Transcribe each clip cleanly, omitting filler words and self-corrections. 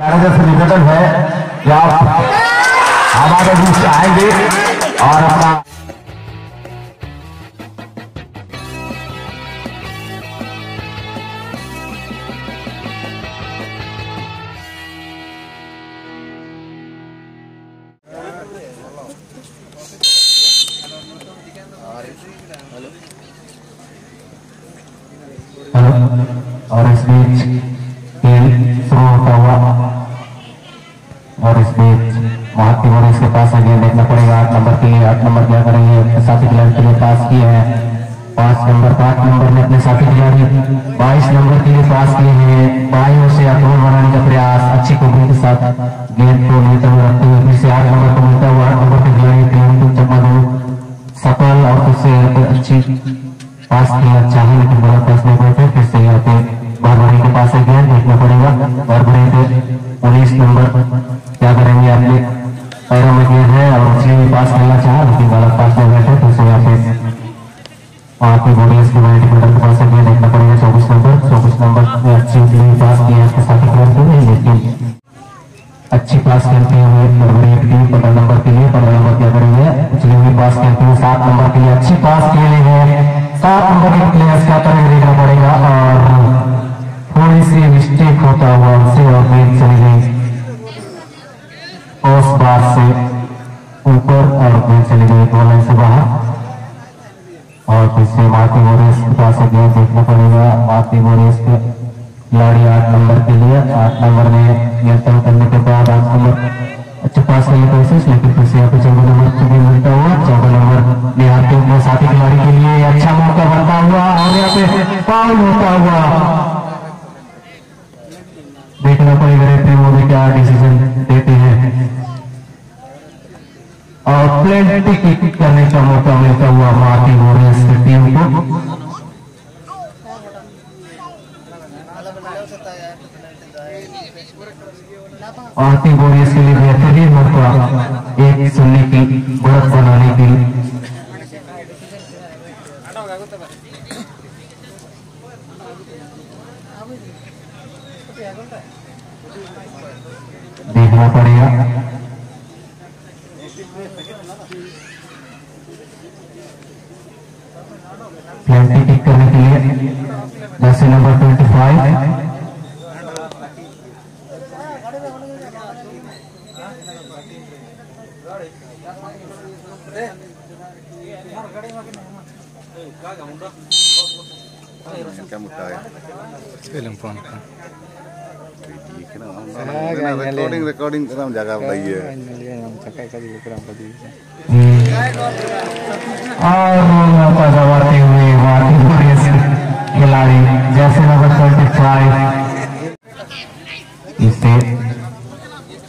Manager से निवेदन है कि आप हमारे बीच आएंगे और अपना और इस बीच शुरू होता हुआ और इस बीच महात्मा और इसके पास आगे देखना पड़ेगा। 8 नंबर क्या करेंगे, अपने साथी खिलाड़ी के लिए पास किए हैं। 5 नंबर ने अपने साथी खिलाड़ी 22 नंबर के लिए पास किए हैं। बाई ओर से आक्रमण बनाने का प्रयास, अच्छी कॉपी के साथ गेंद को नियंत्रण में रखते हुए फिर से 8 नंबर को मिलता हुआ। 8 नंबर के खिलाड़ी प्रेम चम्मा दो सफल और उससे अच्छी पास किया, अच्छा है लेकिन बड़ा पास नहीं हुआ। फिर से यहाँ पे बड़बड़ी के पास है, गेंद देखना पड़ेगा। बड़बड़ी पे 19 नंबर क्या करेंगे, आपने पैरों में गेंद है और उसने भी पास करना चाहा लेकिन गलत पास में बैठे। फिर से यहाँ पे आपकी बॉडी इसकी बॉडी मेडल के पास है, गेंद देखना पड़ेगा। 24 नंबर ने अच्छी पास किया, इसके साथ ही खेलते हुए लेकिन अच्छी पास खेलते हुए बड़बड़ी टीम 15 नंबर के लिए। 15 नंबर क्या करेंगे, पिछले हुई पास खेलते हुए 7 नंबर के लिए अच्छी पास खेले हैं। 7 नंबर के प्लेयर्स का तरह देखना पड़ेगा और थोड़ी सी मिस्टेक होता हुआ उनसे और गेंद चली गई उस बार से ऊपर और गेंद चली गई बॉलर से बाहर। और जिससे मार्टी वॉरियर्स के पास गेंद देखना पड़ेगा। मार्टी वॉरियर्स के खिलाड़ी 8 नंबर के लिए 8 नंबर ने नियंत्रण करने के बाद 8 नंबर अच्छे पास करने की कोशिश लेकिन फिर से यहाँ पे 14 नंबर को भी मिलता हुआ। 14 नंबर ने यहाँ पे अपने साथी खिलाड़ी के लिए अच्छा मौका बनता हुआ और यहाँ पे फाउल होता हुआ। देखना पड़ेगा रेफरी वो भी क्या डिसीजन देते हैं और प्लेंटी किक करने का मौका मिलता हुआ मार्टी वॉरियर्स की टीम को। मार्टी वॉरियर्स के लिए बेहतरीन मौका, एक सुनने की बढ़त बनाने की। देखना पड़ेगा प्लेंटी किक करने के लिए जैसे नंबर 25 क्या मुद्दा है रिकॉर्डिंग जगह बताइए। और मौका गंवाते हुए खिलाड़ी जैसे नंबर 25 इससे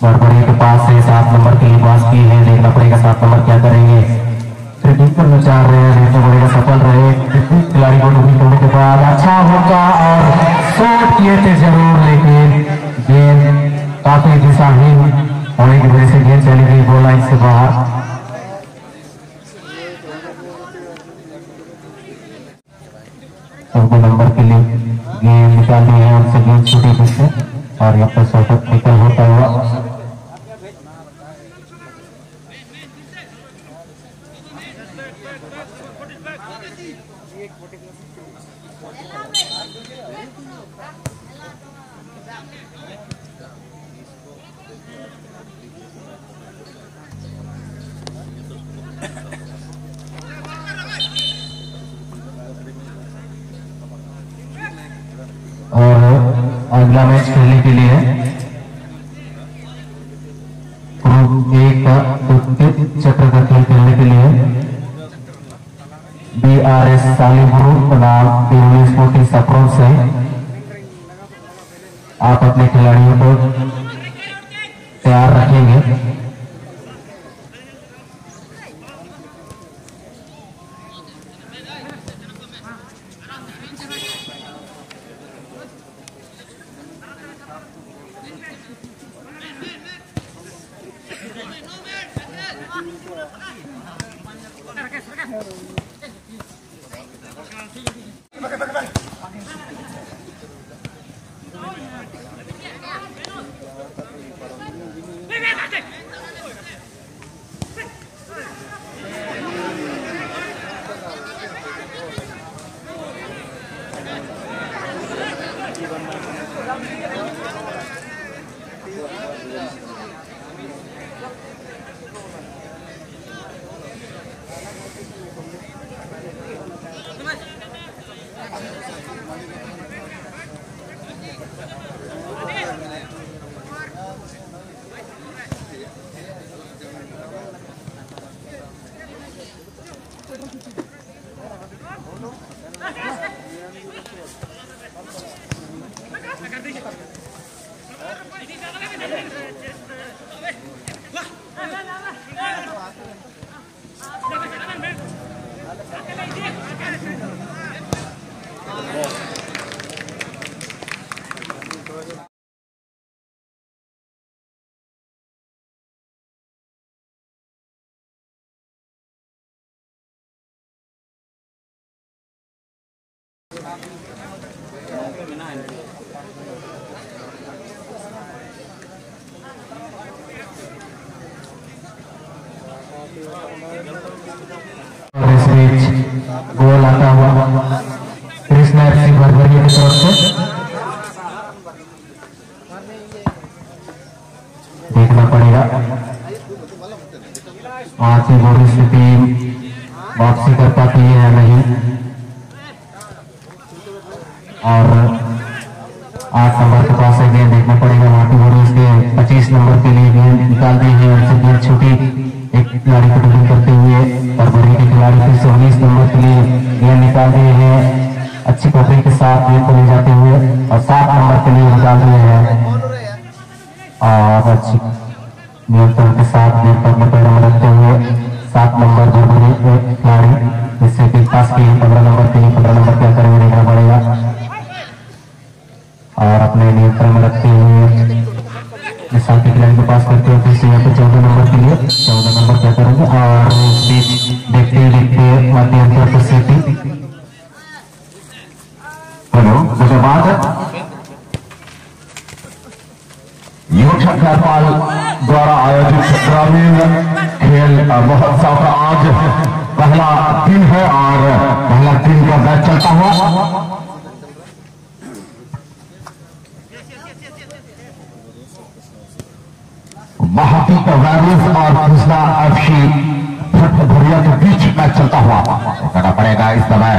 बड़बड़ी के पास से 7 नंबर के लिए पास की है। देखना पड़ेगा 7 नंबर क्या करेंगे, में चाह रहे हैं बड़े सफल रहे खिलाड़ी को डूबी करने के बाद अच्छा होगा और शॉट किए थे जरूर लेकिन गेंद काफी दिशाहीन होने की वजह से गेंद चली गई गोल लाइन से बाहर। उनको नंबर के लिए गेंद निकाल दी है, उनसे गेंद छूटी जिससे और यहाँ पर शॉटअप निकल होता हुआ। और अगला मैच खेलने के लिए ग्रुप ए का चक्र का खेल खेलने के लिए BRS सालीपुर बनाम 1940 सफरों से आप अपने खिलाड़ियों को तैयार रखेंगे। गोल आता हुआ कृष्णा सिंह भरभरी की तरफ से देखना पड़ेगा। वहां से गोरी से टीम वापसी कर पाती है या नहीं, और 8 नंबर के पास है गेंद, देखना पड़ेगा। वहां की गोरी से 25 नंबर के लिए गेंद निकाल दी है, उनसे गेंद छूटी, एक खिलाड़ी को डबल करते हुए और बड़ी के खिलाड़ी फिर 19 नंबर के लिए गेंद निकाल दिए हैं, अच्छी पकड़ के साथ गेंद को ले जाते हुए, और 7 नंबर के लिए निकाल दिए हैं और अच्छी नियंत्रण के साथ गेंद पर पैरों में रखते हुए 7 नंबर दो बड़े खिलाड़ी, जिससे कि पास के 15 नंबर के लिए 15 नंबर क्या करेंगे देखना पड़ेगा, और अपने नियंत्रण में रखते हुए निशान के खिलाड़ी को पास करते हुए फिर से यहाँ पे 14 नंबर के लिए 14 नंबर क्या करेंगे, और बीच देखते देखते मध्यम पर सिटी। हेलो धन्यवाद। योजना खरपाल द्वारा आयोजित ग्रामीण खेल महोत्सव का आज पहला दिन है और पहला दिन का मैच चलता हुआ महाती अवेयरनेस और कृष्णा अफशी भरभरिया के बीच मैच चलता हुआ करना पड़ेगा। इस समय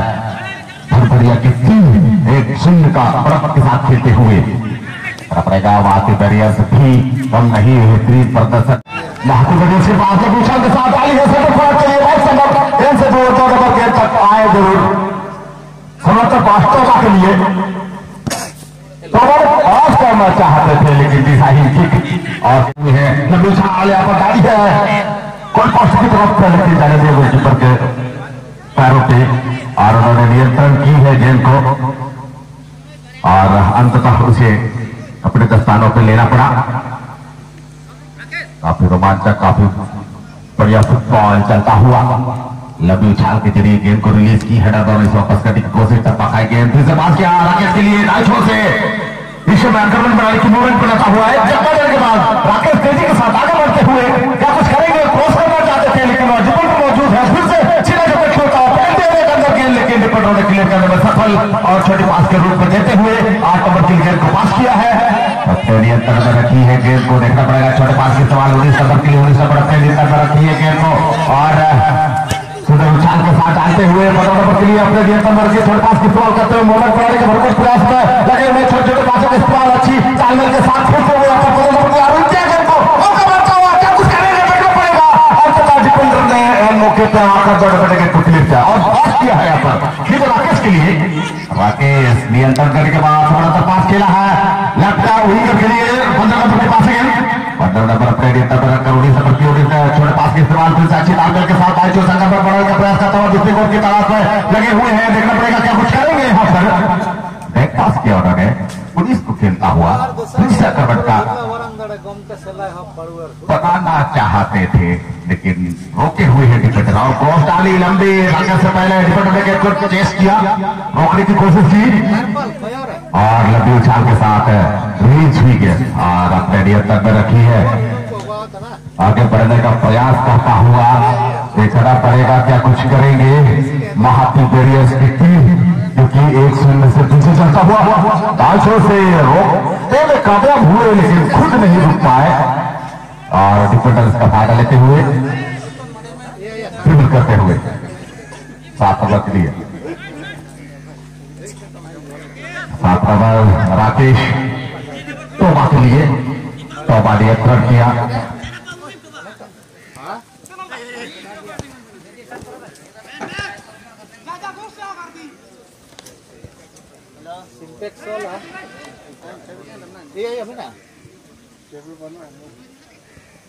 भरभरिया की टीम 1-0 का बढ़त के साथ खेलते हुए करना पड़ेगा। महाती बैरियर्स भी कम नहीं है तीन प्रदर्शन। महाती बैरियर्स के बाद दूसरा के साथ आई है समर्थक गेंद तक आए जरूर समर्थक वास्तव के लिए और करना चाहते थे, लेकिन और है नबीशा आलिया पटारी है कोई पक्ष की तरफ से लेके जाने दिया गोलकीपर के पैरों पे, और उन्होंने नियंत्रण की है गेंद को और अंततः उसे अपने दस्तानों पे लेना पड़ा। काफी रोमांचक, काफी बढ़िया फुटबॉल चलता हुआ। लंबी उछाल के जरिए गेंद को रिलीज की है और इसे वापस करने की कोशिश कर पाए। गेंद फिर से पास किया राकेश के लिए राइट से आक्रमण बनाने की मूवमेंट बनाता हुआ है। जब्बा के बाद राकेश तेजी के साथ आगे बढ़ते हुए क्या कुछ करेंगे, क्रॉस करना चाहते थे लेकिन मौजूद है। फिर से चीना जब छोटा अंदर गेंद लेकिन रिपोर्ट होने के लिए करने में सफल और छोटी पास के रूप में देते हुए 8 नंबर की गेंद को पास किया है। नियंत्रण रखी है गेंद को, देखना पड़ेगा छोटे पास के सवाल 19 नंबर के लिए 19 नंबर अपने नियंत्रण रखी है गेंद को और उछाल के साथ आते हुए बड़ों के लिए अपने नियंत्रण वर्ग के छोटे पास की इस्तेमाल करते हुए मोहम्मद बनाने के भरपूर प्रयास में लगे हुए छोटे छोटे पासों के इस्तेमाल अच्छी चालने के साथ फिर से मौके पर आकर बड़े बड़े के कुछ लिफ्ट और पास किया है यहाँ पर राकेश के लिए। राकेश नियंत्रण करने के बाद थोड़ा सा पास खेला है लगता हुई के लिए 15 नंबर के पास है। 15 नंबर अपने छोटे पास के इस्तेमाल फिर से अच्छी ताकत के साथ आए चौथा नंबर बढ़ाने का प्रयास करता हुआ दूसरी कोर्ट की तलाश में लगे हुए हैं। देखना पड़ेगा क्या कुछ करेंगे यहाँ पर। बैक पास किया उन्होंने पुलिस को खेलता हुआ दूसरा करवट का बताना चाहते थे लेकिन रोके हुए हैं डिफेंडर और क्रॉस डाली लंबी रखने से पहले डिफेंडर ने गेंद को चेस किया, रोकने की कोशिश की और लंबी उछाल के साथ रीच हुई गेंद और अपने नियंत्रण में रखी है। आगे बढ़ने का प्रयास करता हुआ देखना पड़ेगा क्या कुछ करेंगे महाती बैरियर्स की टीम, क्योंकि 1-0 से पीछे चलता हुआ दांशों से रोकते में कामयाब हुए लेकिन खुद नहीं रुक पाए और डिफेंडर्स का फायदा लेते हुए ड्रिबल करते हुए 7 नंबर के लिए 7 नंबर राकेश तोबा के लिए तोबा ने नियंत्रण किया।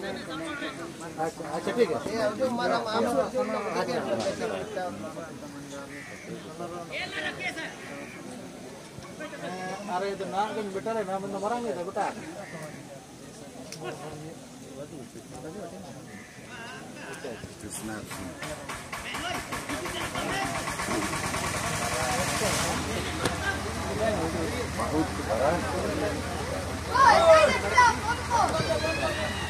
अच्छा ठीक है। अरे तो नाम बेटा है, मैं बंदा मरांगे तो बेटा बहुत बड़ा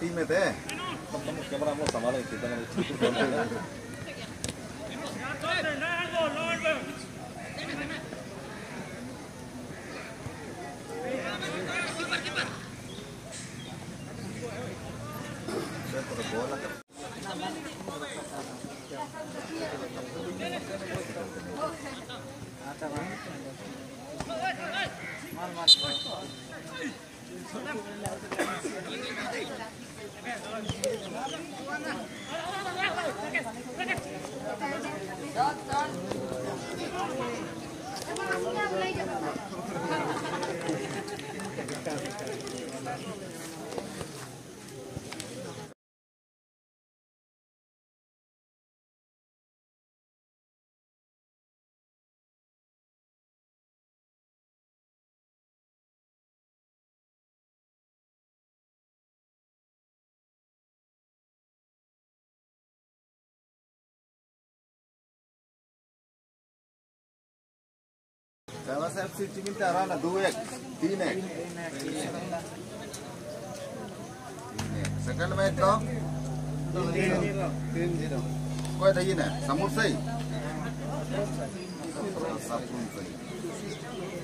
टीम में थे कैमरा वो संभाल रही थी। ना 2-1, 3-1 सेकंड मैच तो 3-0 कोई थी ना समूह सही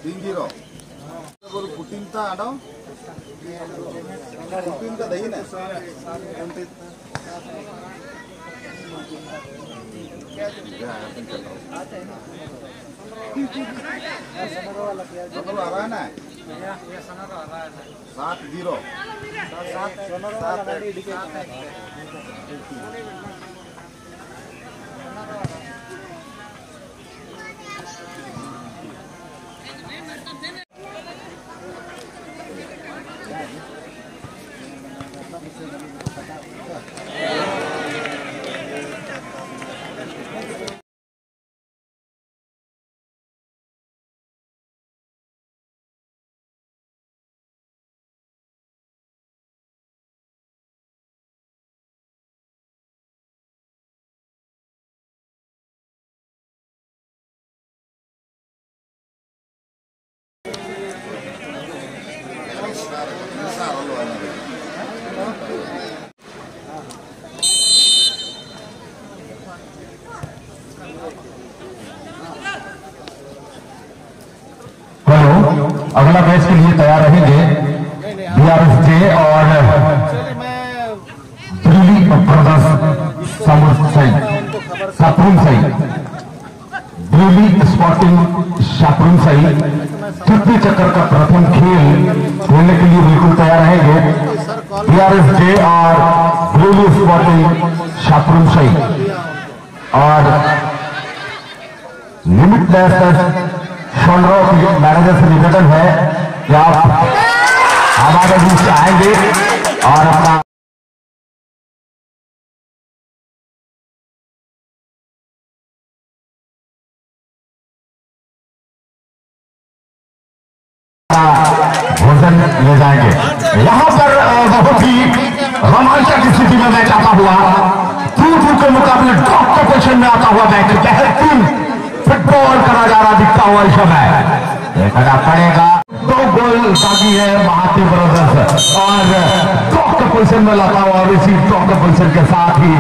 3-0 कुटीम था आडो कुटीम का दही ना रहा है ना 7-0 अगला मैच के लिए तैयार रहेंगे BRSJ और छठे चक्कर का प्रथम खेल खेलने के लिए बिल्कुल तैयार रहेंगे। बीआरएसजे और ब्लू लीफ पार्टी शापरूम सही और लिमिट तक शॉलराव के मैनेजर से निवेदन है कि आप हमारे बीच आएंगे और अपना भोजन ले जाएंगे। यहाँ पर बहुत ही रोमांचक स्थिति में मैच आता हुआ दूर के मुकाबले टॉप पोजीशन में आता हुआ मैच बेहतरीन फुटबॉल करा जा रहा दिखता हुआ इस समय देखना पड़ेगा। दो गोल बाकी है महाती ब्रदर्स और टॉप पोजीशन में लाता हुआ और इसी टॉप पोजीशन के साथ ही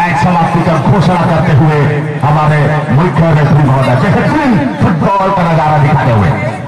मैच समाप्ति का घोषणा करते हुए हमारे मुख्य रेफरी महोदय बेहतरीन फुटबॉल करा जा रहा दिखाते हुए